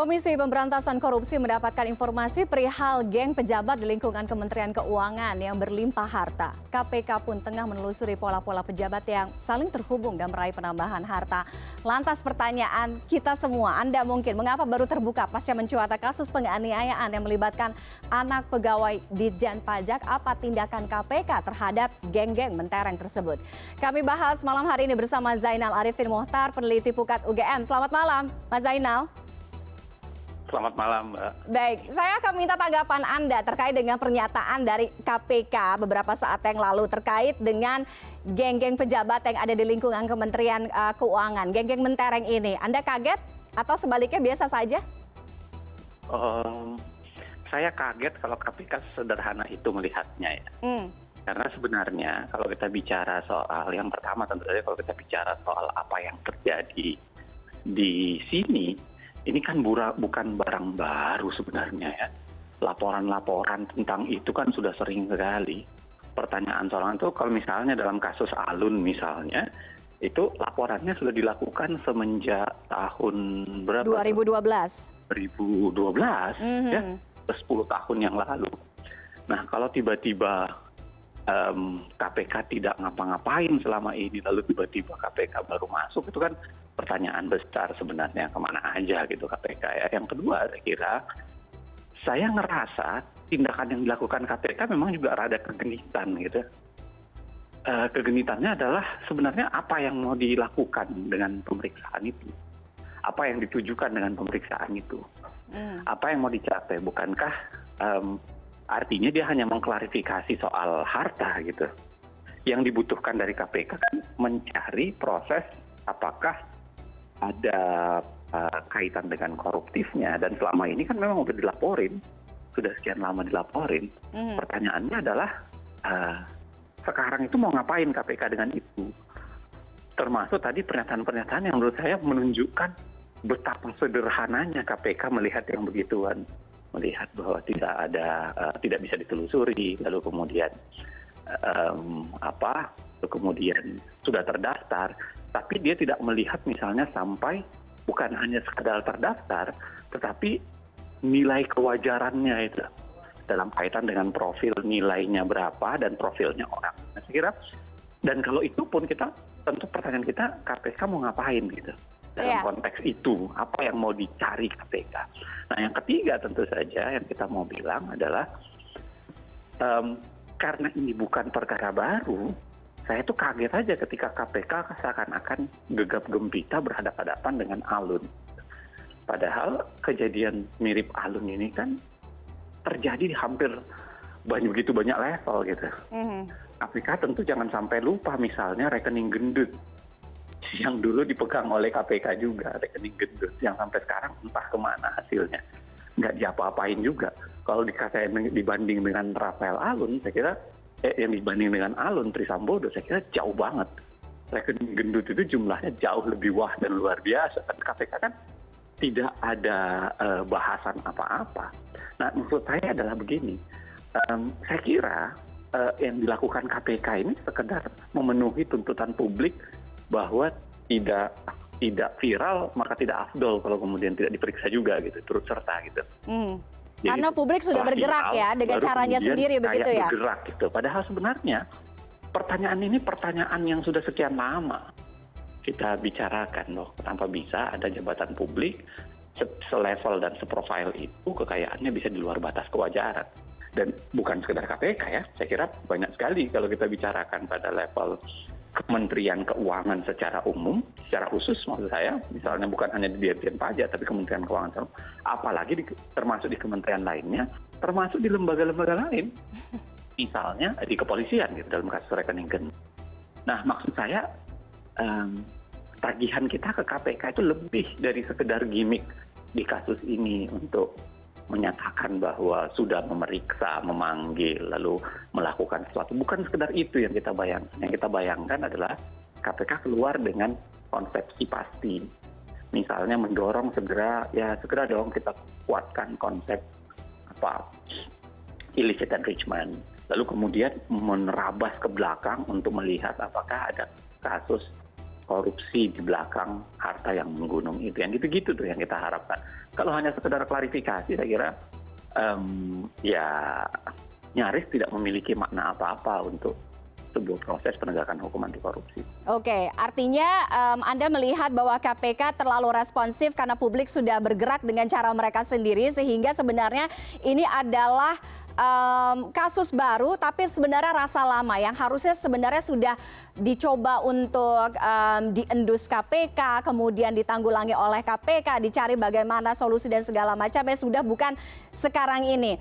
Komisi Pemberantasan Korupsi mendapatkan informasi perihal geng pejabat di lingkungan Kementerian Keuangan yang berlimpah harta. KPK pun tengah menelusuri pola-pola pejabat yang saling terhubung dan meraih penambahan harta. Lantas pertanyaan kita semua, Anda mungkin mengapa baru terbuka pasca mencuat kasus penganiayaan yang melibatkan anak pegawai Ditjen Pajak? Apa tindakan KPK terhadap geng-geng mentereng tersebut? Kami bahas malam hari ini bersama Zainal Arifin Mochtar, peneliti Pukat UGM. Selamat malam, Mas Zainal. Selamat malam, Mbak. Baik, saya akan minta tanggapan Anda terkait dengan pernyataan dari KPK beberapa saat yang lalu terkait dengan geng-geng pejabat yang ada di lingkungan Kementerian Keuangan, geng-geng mentereng ini. Anda kaget atau sebaliknya biasa saja? Saya kaget kalau KPK sederhana itu melihatnya, ya. Karena sebenarnya kalau kita bicara soal yang pertama, tentu saja kalau kita bicara soal apa yang terjadi di sini, ini kan bukan barang baru sebenarnya, ya. Laporan-laporan tentang itu kan sudah sering sekali. Pertanyaan seorang itu, kalau misalnya dalam kasus Alun misalnya, itu laporannya sudah dilakukan semenjak tahun berapa? 2012. 2012, ya, 10 tahun yang lalu. Nah, kalau tiba-tiba KPK tidak ngapa-ngapain selama ini, lalu tiba-tiba KPK baru masuk, itu kan pertanyaan besar sebenarnya, kemana aja gitu KPK, ya. Yang kedua, saya kira saya ngerasa tindakan yang dilakukan KPK memang juga rada kegenitan gitu. Kegenitannya adalah sebenarnya apa yang mau dilakukan dengan pemeriksaan itu, apa yang ditujukan dengan pemeriksaan itu, apa yang mau dicapai. Bukankah artinya dia hanya mengklarifikasi soal harta gitu. Yang dibutuhkan dari KPK kan mencari proses apakah ada kaitan dengan koruptifnya, dan selama ini kan memang sudah dilaporin, sudah sekian lama dilaporin. Pertanyaannya adalah sekarang itu mau ngapain KPK dengan itu? Termasuk tadi pernyataan-pernyataan yang menurut saya menunjukkan betapa sederhananya KPK melihat yang begituan, melihat bahwa tidak ada, tidak bisa ditelusuri, lalu kemudian sudah terdaftar. Tapi dia tidak melihat misalnya sampai bukan hanya sekadar terdaftar, tetapi nilai kewajarannya itu dalam kaitan dengan profil nilainya berapa dan profilnya orang. Nah, saya kira, dan kalau itu pun kita tentu pertanyaan kita, KPK mau ngapain gitu dalam konteks itu, apa yang mau dicari KPK. Nah, yang ketiga tentu saja yang kita mau bilang adalah karena ini bukan perkara baru, saya tuh kaget aja ketika KPK seakan-akan gegap gempita berhadapan-hadapan dengan Alun. Padahal kejadian mirip Alun ini kan terjadi di hampir begitu banyak level gitu. KPK tentu jangan sampai lupa misalnya rekening gendut yang dulu dipegang oleh KPK juga, rekening gendut yang sampai sekarang entah kemana hasilnya. Nggak diapa-apain juga. Kalau dikatain dibanding dengan Rafael Alun, saya kira yang dibanding dengan Alun Trisambodo, saya kira jauh banget. Rekening gendut itu jumlahnya jauh lebih wah dan luar biasa. Dan KPK kan tidak ada bahasan apa-apa. Nah, menurut saya adalah begini. Saya kira yang dilakukan KPK ini sekedar memenuhi tuntutan publik bahwa tidak viral, maka tidak afdol kalau kemudian tidak diperiksa juga gitu, turut serta gitu. Jadi, karena publik sudah bergerak ya dengan caranya sendiri begitu ya. Bergerak gitu. Padahal sebenarnya pertanyaan ini pertanyaan yang sudah sekian lama kita bicarakan loh. Tanpa bisa ada jabatan publik selevel dan seprofil itu kekayaannya bisa di luar batas kewajaran. Dan bukan sekedar KPK ya. Saya kira banyak sekali kalau kita bicarakan pada level Kementerian Keuangan secara umum, secara khusus maksud saya, misalnya bukan hanya di Dirjen Pajak, tapi Kementerian Keuangan, apalagi termasuk di kementerian lainnya, termasuk di lembaga-lembaga lain, misalnya di kepolisian gitu dalam kasus rekening gendut. Nah, maksud saya tagihan kita ke KPK itu lebih dari sekedar gimmick di kasus ini untuk menyatakan bahwa sudah memeriksa, memanggil, lalu melakukan sesuatu. Bukan sekedar itu yang kita bayangkan. Yang kita bayangkan adalah KPK keluar dengan konsepsi pasti. Misalnya mendorong segera, ya segera dong kita kuatkan konsep illicit enrichment. Lalu kemudian menerabas ke belakang untuk melihat apakah ada kasus korupsi di belakang harta yang menggunung itu, yang gitu-gitu tuh yang kita harapkan. Kalau hanya sekedar klarifikasi, saya kira ya nyaris tidak memiliki makna apa-apa untuk sebuah proses penegakan hukum anti korupsi. Oke, artinya Anda melihat bahwa KPK terlalu responsif karena publik sudah bergerak dengan cara mereka sendiri, sehingga sebenarnya ini adalah kasus baru, tapi sebenarnya rasa lama yang harusnya sebenarnya sudah dicoba untuk diendus KPK, kemudian ditanggulangi oleh KPK, dicari bagaimana solusi dan segala macamnya, sudah bukan sekarang ini.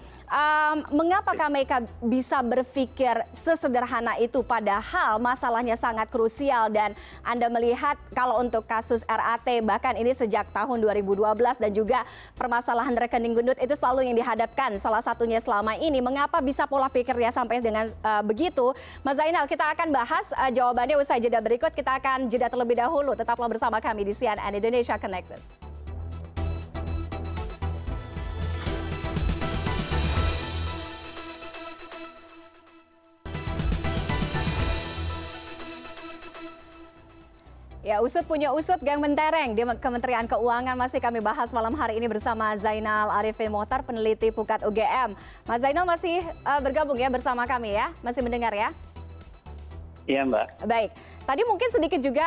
Mengapa KPK bisa berpikir sesederhana itu, padahal masalahnya sangat krusial? Dan Anda melihat kalau untuk kasus RAT, bahkan ini sejak tahun 2012, dan juga permasalahan rekening gendut itu selalu yang dihadapkan salah satunya selama ini, mengapa bisa pola pikirnya sampai dengan begitu? Mas Zainal, kita akan bahas jawabannya usai jeda berikut. Kita akan jeda terlebih dahulu. Tetaplah bersama kami di CNN Indonesia Connected. Ya, usut punya usut gang mentereng di Kementerian Keuangan masih kami bahas malam hari ini bersama Zainal Arifin Mochtar, peneliti Pukat UGM. Mas Zainal masih bergabung ya bersama kami ya, masih mendengar ya? Iya, Mbak. Baik. Tadi mungkin sedikit juga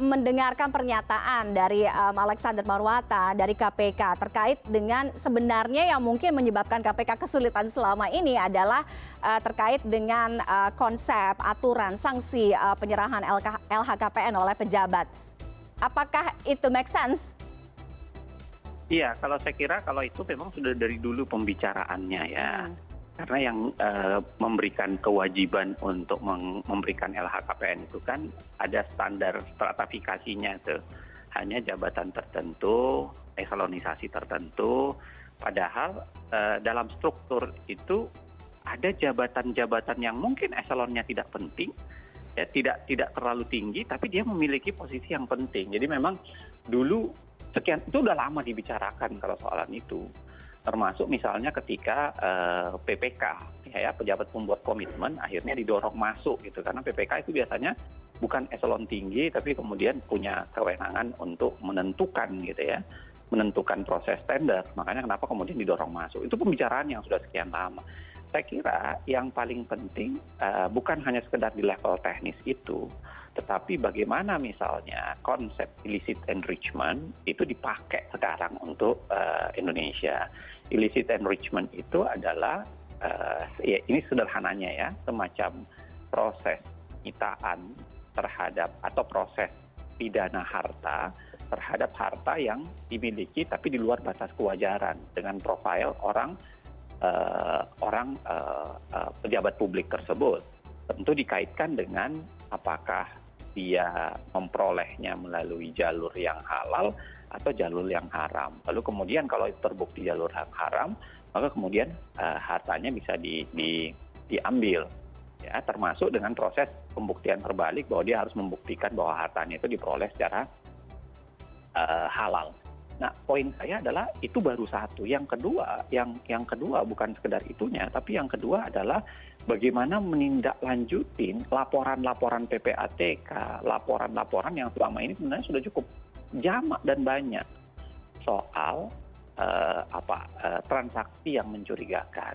mendengarkan pernyataan dari Alexander Marwata dari KPK terkait dengan sebenarnya yang mungkin menyebabkan KPK kesulitan selama ini adalah terkait dengan konsep aturan sanksi penyerahan LHKPN oleh pejabat. Apakah itu make sense? Iya, kalau saya kira kalau itu memang sudah dari dulu pembicaraannya ya. Karena yang memberikan kewajiban untuk memberikan LHKPN itu kan ada standar stratifikasinya tuh. Hanya jabatan tertentu, eselonisasi tertentu, padahal dalam struktur itu ada jabatan-jabatan yang mungkin eselonnya tidak penting, ya tidak terlalu tinggi, tapi dia memiliki posisi yang penting. Jadi memang dulu sekian itu udah lama dibicarakan kalau soalan itu. Termasuk misalnya ketika PPK, ya pejabat pembuat komitmen akhirnya didorong masuk gitu, karena PPK itu biasanya bukan eselon tinggi tapi kemudian punya kewenangan untuk menentukan gitu ya, menentukan proses tender. Makanya kenapa kemudian didorong masuk, itu pembicaraan yang sudah sekian lama. Saya kira yang paling penting bukan hanya sekedar di level teknis itu, tetapi bagaimana misalnya konsep illicit enrichment itu dipakai sekarang untuk Indonesia. Illicit enrichment itu adalah, ya ini sederhananya ya, semacam proses penyitaan terhadap atau proses pidana harta terhadap harta yang dimiliki tapi di luar batas kewajaran dengan profil orang pejabat publik tersebut. Tentu dikaitkan dengan apakah dia memperolehnya melalui jalur yang halal atau jalur yang haram. Lalu kemudian kalau terbukti jalur yang haram, maka kemudian hartanya bisa diambil. Ya, termasuk dengan proses pembuktian terbalik bahwa dia harus membuktikan bahwa hartanya itu diperoleh secara halal. Nah, poin saya adalah itu baru satu. Yang kedua, yang kedua bukan sekedar itunya, tapi yang kedua adalah bagaimana menindaklanjutin laporan-laporan PPATK, laporan-laporan yang selama ini sebenarnya sudah cukup jamak dan banyak soal transaksi yang mencurigakan,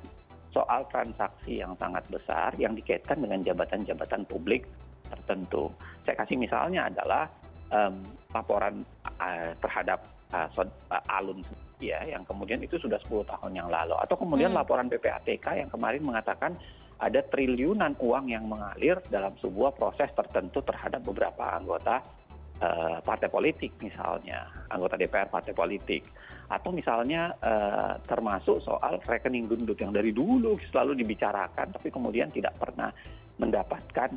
soal transaksi yang sangat besar yang dikaitkan dengan jabatan-jabatan publik tertentu. Saya kasih misalnya adalah laporan terhadap alun ya, yang kemudian itu sudah 10 tahun yang lalu, atau kemudian laporan PPATK yang kemarin mengatakan ada triliunan uang yang mengalir dalam sebuah proses tertentu terhadap beberapa anggota partai politik, misalnya anggota DPR partai politik, atau misalnya termasuk soal rekening gendut yang dari dulu selalu dibicarakan tapi kemudian tidak pernah mendapatkan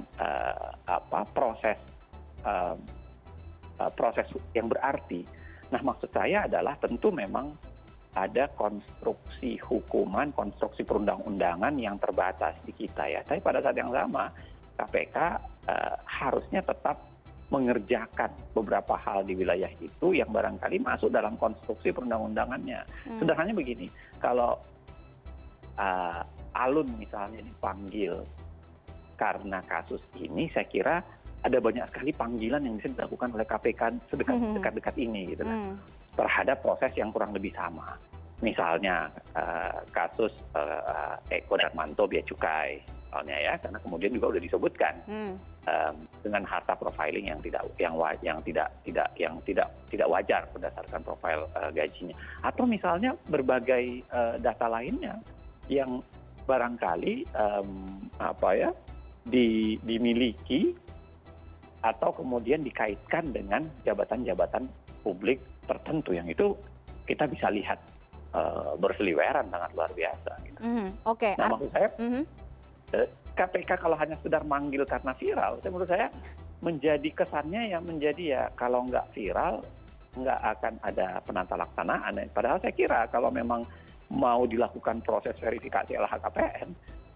proses yang berarti. Nah, maksud saya adalah tentu memang ada konstruksi hukuman, konstruksi perundang-undangan yang terbatas di kita ya. Tapi pada saat yang sama KPK harusnya tetap mengerjakan beberapa hal di wilayah itu yang barangkali masuk dalam konstruksi perundang-undangannya. Sederhananya begini, kalau alun misalnya dipanggil karena kasus ini, saya kira ada banyak sekali panggilan yang bisa dilakukan oleh KPK sedekat-dekat ini gitu lah, terhadap proses yang kurang lebih sama. Misalnya kasus Eko Darmanto bea cukai, soalnya ya, karena kemudian juga udah disebutkan dengan harta profiling yang tidak wajar berdasarkan profil gajinya, atau misalnya berbagai data lainnya yang barangkali dimiliki atau kemudian dikaitkan dengan jabatan-jabatan publik tertentu, yang itu kita bisa lihat berseliweran sangat luar biasa. Gitu. Oke. Okay. Nah, maksud saya KPK kalau hanya sekedar manggil karena viral, menurut saya menjadi kesannya ya kalau nggak viral nggak akan ada penata laksanaan. Padahal saya kira kalau memang mau dilakukan proses verifikasi LHKPN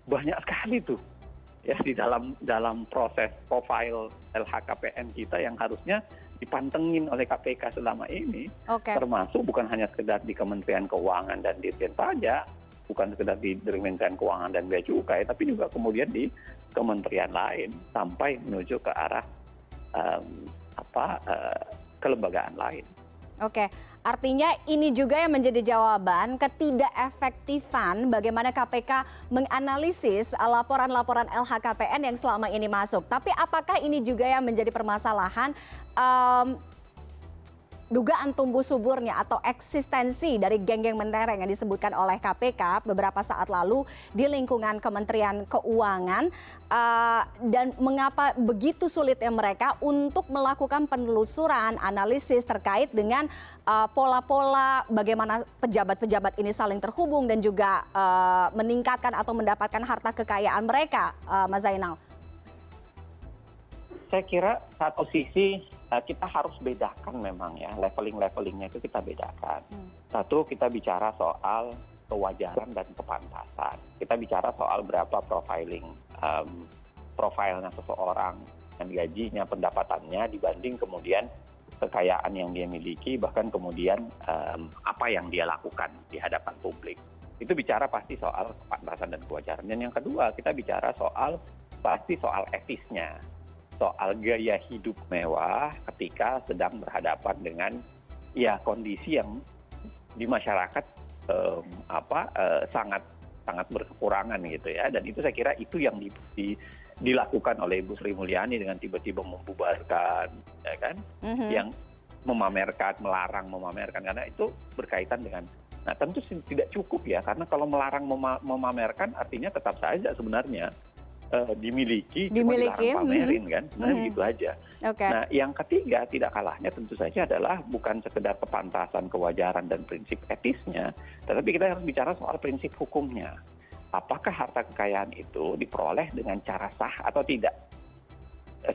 banyak sekali tuh ya di dalam proses profil LHKPN kita yang harusnya dipantengin oleh KPK selama ini, termasuk bukan hanya sekedar di Kementerian Keuangan dan Dirjen Pajak, bukan sekedar di Kementerian Keuangan dan Bea Cukai, tapi juga kemudian di kementerian lain sampai menuju ke arah kelembagaan lain. Oke, artinya ini juga yang menjadi jawaban ketidakefektifan bagaimana KPK menganalisis laporan-laporan LHKPN yang selama ini masuk. Tapi apakah ini juga yang menjadi permasalahan dugaan tumbuh suburnya atau eksistensi dari geng-geng mentereng yang disebutkan oleh KPK beberapa saat lalu di lingkungan Kementerian Keuangan, dan mengapa begitu sulitnya mereka untuk melakukan penelusuran, analisis terkait dengan pola-pola bagaimana pejabat-pejabat ini saling terhubung dan juga meningkatkan atau mendapatkan harta kekayaan mereka, Mas Zainal? Saya kira satu sisi kita harus bedakan memang ya, leveling-levelingnya itu kita bedakan. Satu, kita bicara soal kewajaran dan kepantasan. Kita bicara soal berapa profiling, profilnya seseorang, dan gajinya, pendapatannya dibanding kemudian kekayaan yang dia miliki, bahkan kemudian apa yang dia lakukan di hadapan publik. Itu bicara pasti soal kepantasan dan kewajaran. Dan yang kedua, kita bicara soal etisnya. Soal gaya hidup mewah ketika sedang berhadapan dengan ya kondisi yang di masyarakat sangat berkekurangan gitu ya, dan itu saya kira itu yang dilakukan oleh Ibu Sri Mulyani dengan tiba-tiba membubarkan, ya kan, yang melarang memamerkan karena itu berkaitan dengan, nah tentu tidak cukup ya, karena kalau melarang memamerkan artinya tetap saja sebenarnya dimiliki, cuma dilarang pamerin kan, sebenarnya begitu aja. Nah, yang ketiga tidak kalahnya tentu saja adalah bukan sekedar kepantasan, kewajaran dan prinsip etisnya, tetapi kita harus bicara soal prinsip hukumnya. Apakah harta kekayaan itu diperoleh dengan cara sah atau tidak?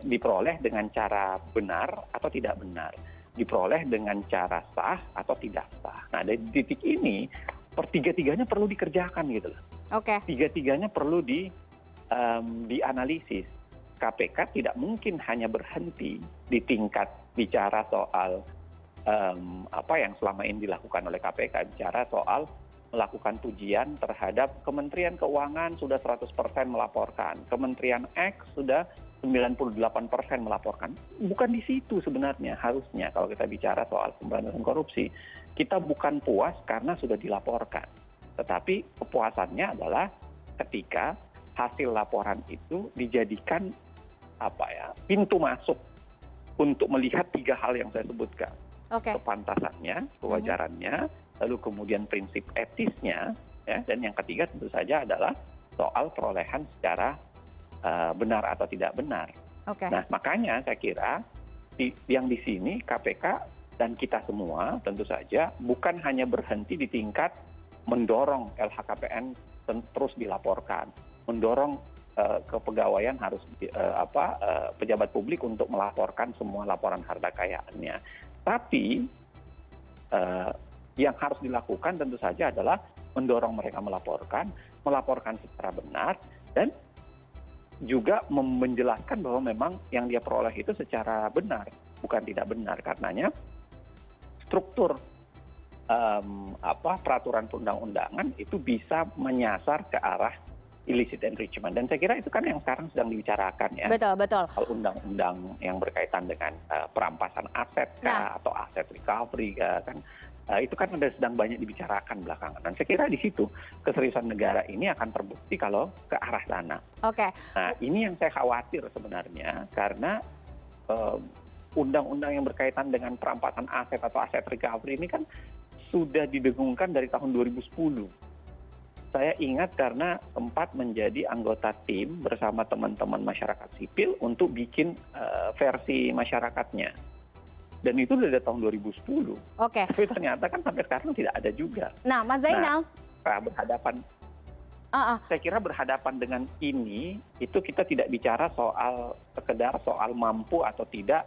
Diperoleh dengan cara benar atau tidak benar? Diperoleh dengan cara sah atau tidak sah? Nah, dari titik ini pertiga-tiganya perlu dikerjakan gitu loh. Tiga-tiganya perlu dianalisis. KPK tidak mungkin hanya berhenti di tingkat bicara soal apa yang selama ini dilakukan oleh KPK, bicara soal melakukan pujian terhadap Kementerian Keuangan sudah 100% melaporkan, Kementerian X sudah 98% melaporkan. Bukan di situ sebenarnya harusnya kalau kita bicara soal pemberantasan korupsi. Kita bukan puas karena sudah dilaporkan, tetapi kepuasannya adalah ketika hasil laporan itu dijadikan pintu masuk untuk melihat tiga hal yang saya sebutkan. Kepantasannya, kewajarannya, lalu kemudian prinsip etisnya, ya, dan yang ketiga tentu saja adalah soal perolehan secara benar atau tidak benar. Nah, makanya saya kira yang di sini KPK dan kita semua tentu saja bukan hanya berhenti di tingkat mendorong LHKPN terus dilaporkan, mendorong kepegawaian harus pejabat publik untuk melaporkan semua laporan harta kekayaannya. Tapi yang harus dilakukan tentu saja adalah mendorong mereka melaporkan secara benar, dan juga menjelaskan bahwa memang yang dia peroleh itu secara benar, bukan tidak benar. Karenanya struktur peraturan perundang-undangan itu bisa menyasar ke arah illicit enrichment. Dan saya kira itu kan yang sekarang sedang dibicarakan ya. Betul, betul. Kalau undang-undang yang berkaitan dengan perampasan aset kah, atau aset recovery kah, kan. Itu kan sedang banyak dibicarakan belakangan. Dan saya kira di situ keseriusan negara ini akan terbukti kalau ke arah sana. Oke. Nah, ini yang saya khawatir sebenarnya, karena undang-undang yang berkaitan dengan perampasan aset atau aset recovery ini kan sudah didengungkan dari tahun 2010. Saya ingat karena sempat menjadi anggota tim bersama teman-teman masyarakat sipil untuk bikin versi masyarakatnya. Dan itu udah dari tahun 2010. Oke. Tapi ternyata kan sampai sekarang tidak ada juga. Nah, Mas Zainal, nah, berhadapan, saya kira berhadapan dengan ini, itu kita tidak bicara soal sekedar soal mampu atau tidak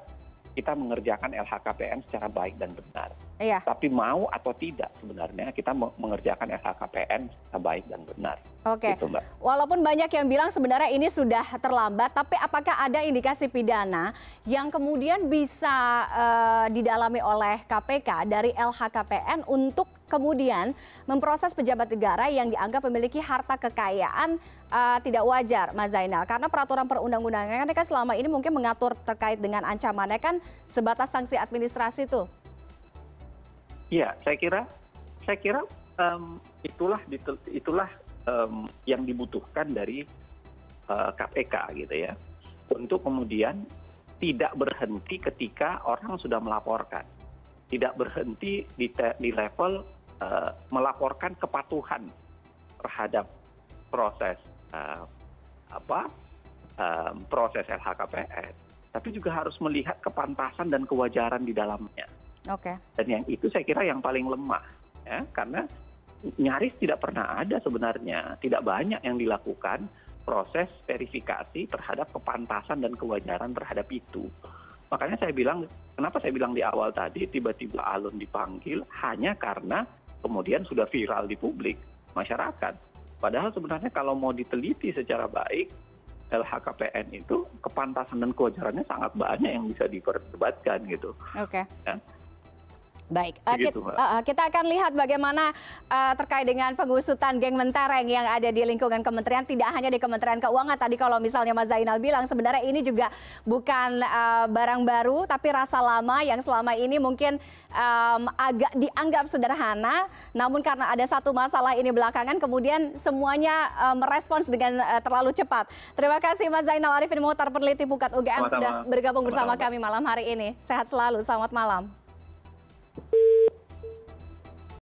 kita mengerjakan LHKPN secara baik dan benar. Iya. Tapi mau atau tidak sebenarnya kita mengerjakan LHKPN secara baik dan benar. Oke. Gitu, Mbak. Walaupun banyak yang bilang sebenarnya ini sudah terlambat, tapi apakah ada indikasi pidana yang kemudian bisa didalami oleh KPK dari LHKPN untuk kemudian memproses pejabat negara yang dianggap memiliki harta kekayaan tidak wajar, Mas Zainal? Karena peraturan perundang-undangan kan selama ini mungkin mengatur terkait dengan ancamannya kan sebatas sanksi administrasi tuh. Iya, saya kira itulah yang dibutuhkan dari KPK gitu ya, untuk kemudian tidak berhenti ketika orang sudah melaporkan, tidak berhenti di level melaporkan kepatuhan terhadap proses proses LHKPN, tapi juga harus melihat kepantasan dan kewajaran di dalamnya. Okay. Dan yang itu saya kira yang paling lemah, ya, karena nyaris tidak pernah ada sebenarnya, tidak banyak yang dilakukan proses verifikasi terhadap kepantasan dan kewajaran terhadap itu. Makanya saya bilang, kenapa saya bilang di awal tadi tiba-tiba alun dipanggil hanya karena kemudian sudah viral di publik, masyarakat. Padahal sebenarnya kalau mau diteliti secara baik, LHKPN itu kepantasan dan kewajarannya sangat banyak yang bisa diperdebatkan gitu. Oke. Okay. Ya. Baik, kita akan lihat bagaimana terkait dengan pengusutan geng mentereng yang ada di lingkungan kementerian, tidak hanya di Kementerian Keuangan. Tadi kalau misalnya Mas Zainal bilang sebenarnya ini juga bukan barang baru, tapi rasa lama yang selama ini mungkin agak dianggap sederhana. Namun karena ada satu masalah ini belakangan, kemudian semuanya merespons dengan terlalu cepat. Terima kasih Mas Zainal Arifin Mochtar, peneliti Pukat UGM, sudah bergabung bersama kami malam hari ini. Sehat selalu, selamat malam.